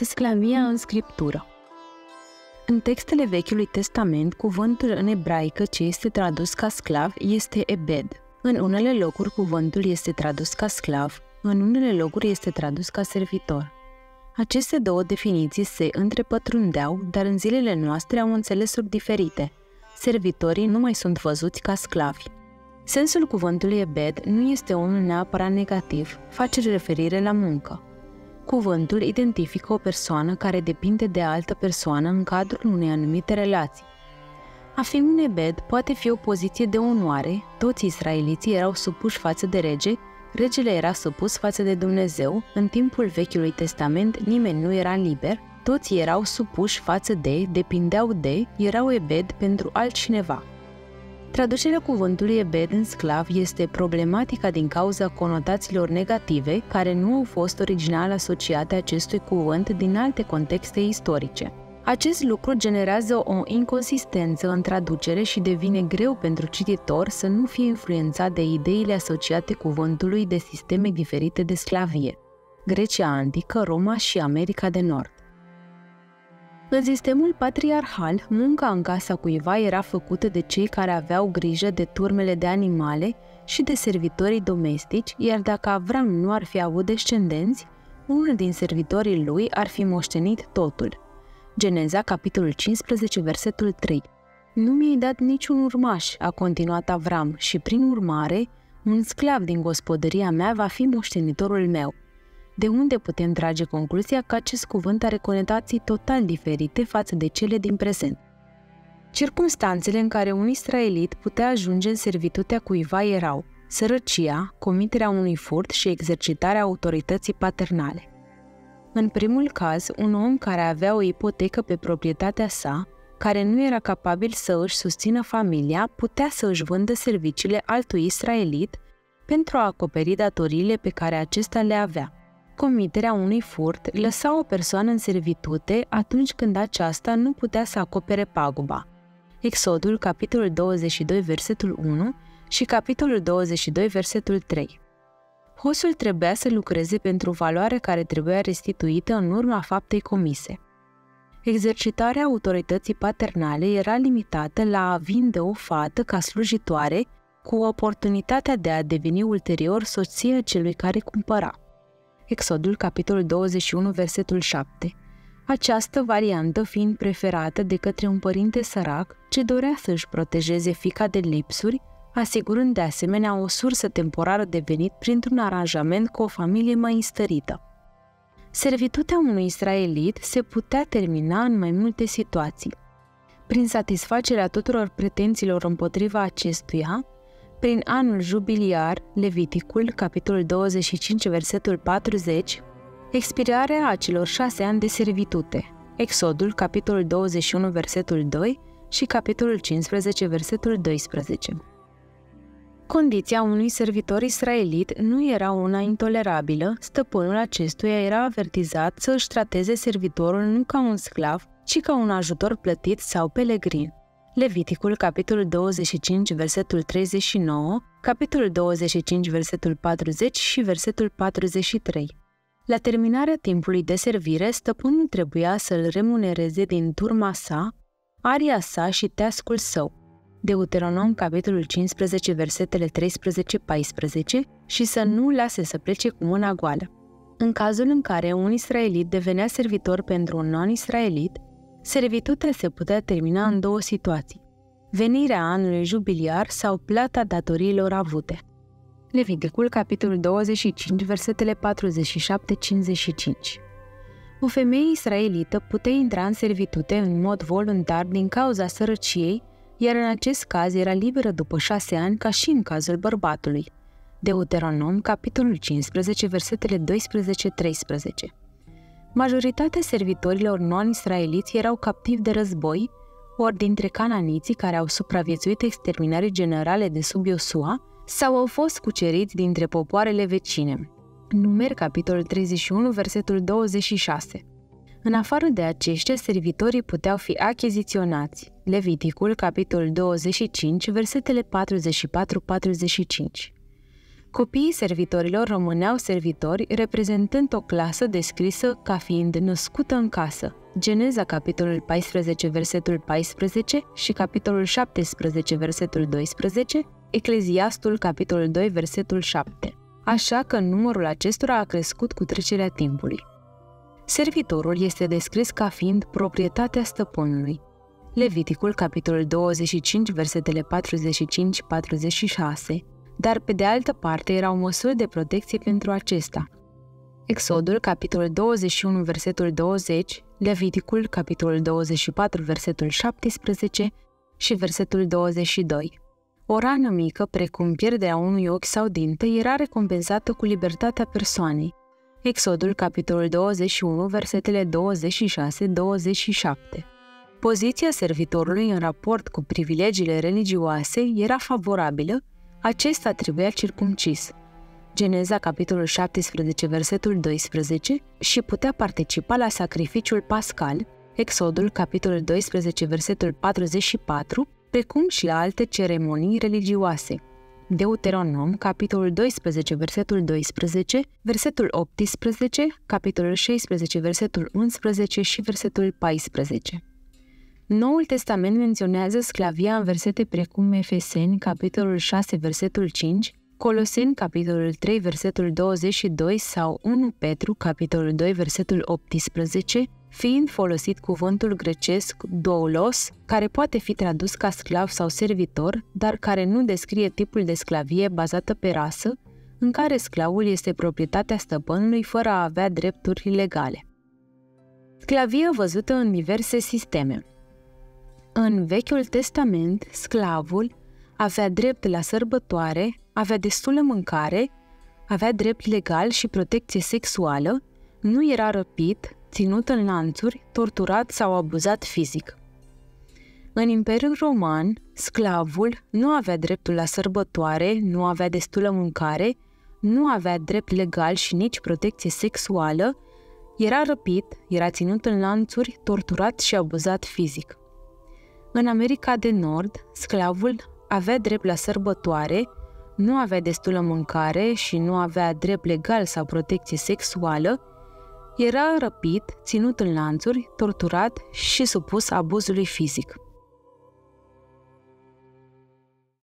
învețe sclavia în scriptură. În textele Vechiului Testament, cuvântul în ebraică ce este tradus ca sclav este ebed. În unele locuri cuvântul este tradus ca sclav, în unele locuri este tradus ca servitor. Aceste două definiții se întrepătrundeau, dar în zilele noastre au înțelesuri diferite. Servitorii nu mai sunt văzuți ca sclavi. Sensul cuvântului ebed nu este unul neapărat negativ, face referire la muncă. Cuvântul identifică o persoană care depinde de altă persoană în cadrul unei anumite relații. A fi un ebed poate fi o poziție de onoare, toți israeliții erau supuși față de rege, regele era supus față de Dumnezeu, în timpul Vechiului Testament nimeni nu era liber, toți erau supuși față de, depindeau de, erau ebed pentru altcineva. Traducerea cuvântului ebed în sclav este problematica din cauza conotațiilor negative care nu au fost original asociate acestui cuvânt din alte contexte istorice. Acest lucru generează o inconsistență în traducere și devine greu pentru cititor să nu fie influențat de ideile asociate cuvântului de sisteme diferite de sclavie: Grecia antică, Roma și America de Nord. În sistemul patriarhal, munca în casa cuiva era făcută de cei care aveau grijă de turmele de animale și de servitorii domestici, iar dacă Avram nu ar fi avut descendenți, unul din servitorii lui ar fi moștenit totul. Geneza, capitolul 15, versetul 3. Nu mi-ai dat niciun urmaș, a continuat Avram, și prin urmare, un sclav din gospodăria mea va fi moștenitorul meu. De unde putem trage concluzia că acest cuvânt are conotații total diferite față de cele din prezent. Circumstanțele în care un israelit putea ajunge în servitutea cuiva erau sărăcia, comiterea unui furt și exercitarea autorității paternale. În primul caz, un om care avea o ipotecă pe proprietatea sa, care nu era capabil să își susțină familia, putea să își vândă serviciile altui israelit pentru a acoperi datoriile pe care acesta le avea. Comiterea unui furt lăsa o persoană în servitute atunci când aceasta nu putea să acopere paguba. Exodul, capitolul 22, versetul 1 și capitolul 22, versetul 3. Hoțul trebuia să lucreze pentru valoarea care trebuia restituită în urma faptei comise. Exercitarea autorității paternale era limitată la a vinde o fată ca slujitoare cu oportunitatea de a deveni ulterior soția celui care cumpăra. Exodul, capitolul 21, versetul 7, această variantă fiind preferată de către un părinte sărac ce dorea să-și protejeze fiica de lipsuri, asigurând de asemenea o sursă temporară de venit printr-un aranjament cu o familie mai înstărită. Servitutea unui israelit se putea termina în mai multe situații. Prin satisfacerea tuturor pretențiilor împotriva acestuia, prin anul jubiliar, Leviticul, capitolul 25, versetul 40, expirarea a celor 6 ani de servitute, Exodul, capitolul 21, versetul 2 și capitolul 15, versetul 12. Condiția unui servitor israelit nu era una intolerabilă, stăpânul acestuia era avertizat să își trateze servitorul nu ca un sclav, ci ca un ajutor plătit sau pelegrin. Leviticul, capitolul 25, versetul 39, capitolul 25, versetul 40 și versetul 43. La terminarea timpului de servire, stăpânul trebuia să-l remunereze din turma sa, aria sa și teascul său. Deuteronom, capitolul 15, versetele 13-14 și să nu lase să plece cu mâna goală. În cazul în care un israelit devenea servitor pentru un non-israelit, servitutea se putea termina în 2 situații: venirea anului jubiliar sau plata datoriilor avute. Leviticul, capitolul 25, versetele 47-55. O femeie israelită putea intra în servitute în mod voluntar din cauza sărăciei, iar în acest caz era liberă după 6 ani ca și în cazul bărbatului. Deuteronom, capitolul 15, versetele 12-13. Majoritatea servitorilor non-israeliți erau captivi de război, ori dintre cananiții care au supraviețuit exterminării generale de sub Iosua sau au fost cuceriți dintre popoarele vecine. Numeri, capitolul 31, versetul 26. În afară de aceștia, servitorii puteau fi achiziționați. Leviticul, capitolul 25, versetele 44-45. Copiii servitorilor rămâneau servitori, reprezentând o clasă descrisă ca fiind născută în casă. Geneza, capitolul 14, versetul 14 și capitolul 17, versetul 12, Ecleziastul, capitolul 2, versetul 7. Așa că numărul acestora a crescut cu trecerea timpului. Servitorul este descris ca fiind proprietatea stăpânului. Leviticul, capitolul 25, versetele 45-46, dar pe de altă parte erau măsuri de protecție pentru acesta. Exodul, capitolul 21, versetul 20, Leviticul, capitolul 24, versetul 17 și versetul 22. O rană mică, precum pierderea unui ochi sau dinte, era recompensată cu libertatea persoanei. Exodul, capitolul 21, versetele 26-27. Poziția servitorului în raport cu privilegiile religioase era favorabilă, acesta trebuia circumcis. Geneza, capitolul 17, versetul 12, și putea participa la sacrificiul pascal, Exodul, capitolul 12, versetul 44, precum și la alte ceremonii religioase. Deuteronom, capitolul 12, versetul 12, versetul 18, capitolul 16, versetul 11 și versetul 14. Noul Testament menționează sclavia în versete precum Efeseni, capitolul 6, versetul 5, Coloseni, capitolul 3, versetul 22 sau 1 Petru, capitolul 2, versetul 18, fiind folosit cuvântul grecesc doulos, care poate fi tradus ca sclav sau servitor, dar care nu descrie tipul de sclavie bazată pe rasă, în care sclavul este proprietatea stăpânului fără a avea drepturi legale. Sclavia văzută în diverse sisteme. În Vechiul Testament, sclavul avea drept la sărbătoare, avea destulă mâncare, avea drept legal și protecție sexuală, nu era răpit, ținut în lanțuri, torturat sau abuzat fizic. În Imperiul Roman, sclavul nu avea dreptul la sărbătoare, nu avea destulă mâncare, nu avea drept legal și nici protecție sexuală, era răpit, era ținut în lanțuri, torturat și abuzat fizic. În America de Nord, sclavul avea drept la sărbătoare, nu avea destulă mâncare și nu avea drept legal sau protecție sexuală, era răpit, ținut în lanțuri, torturat și supus abuzului fizic.